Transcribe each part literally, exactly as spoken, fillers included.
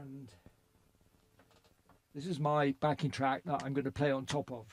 and this is my backing track that I'm going to play on top of.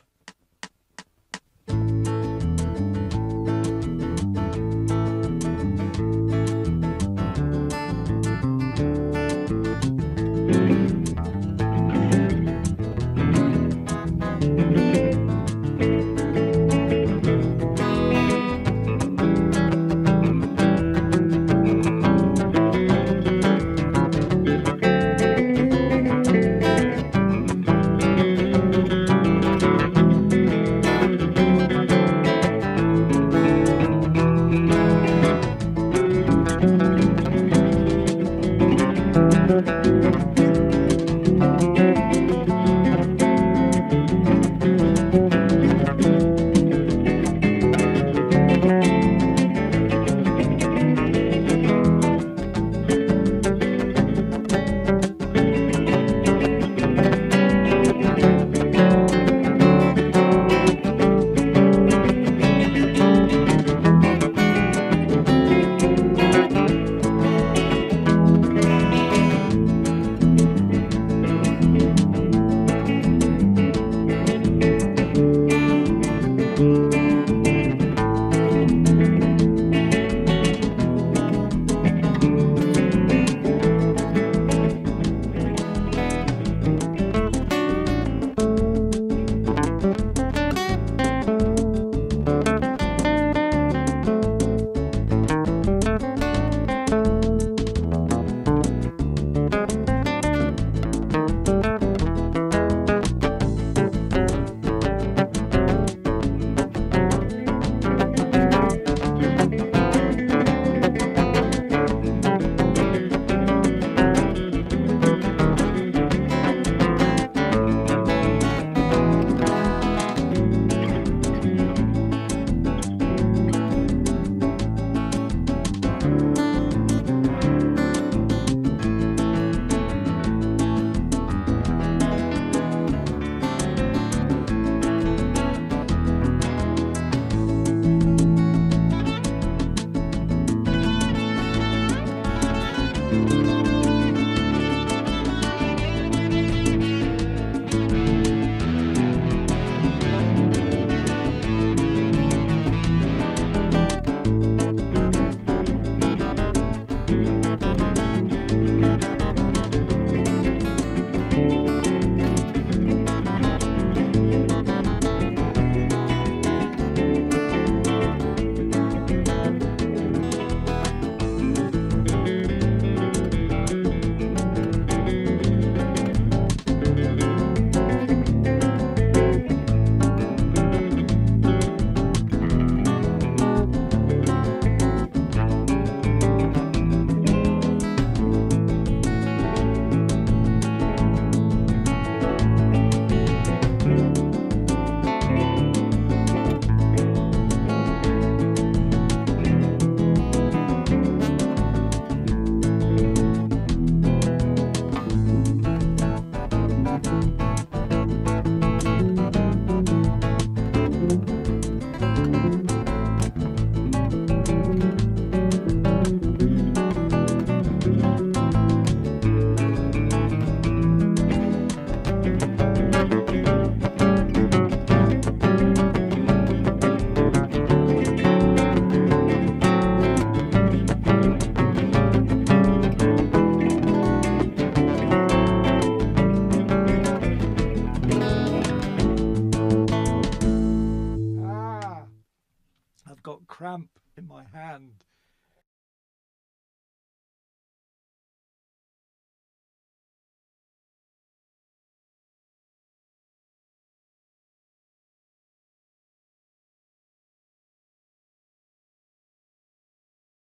Cramp in my hand.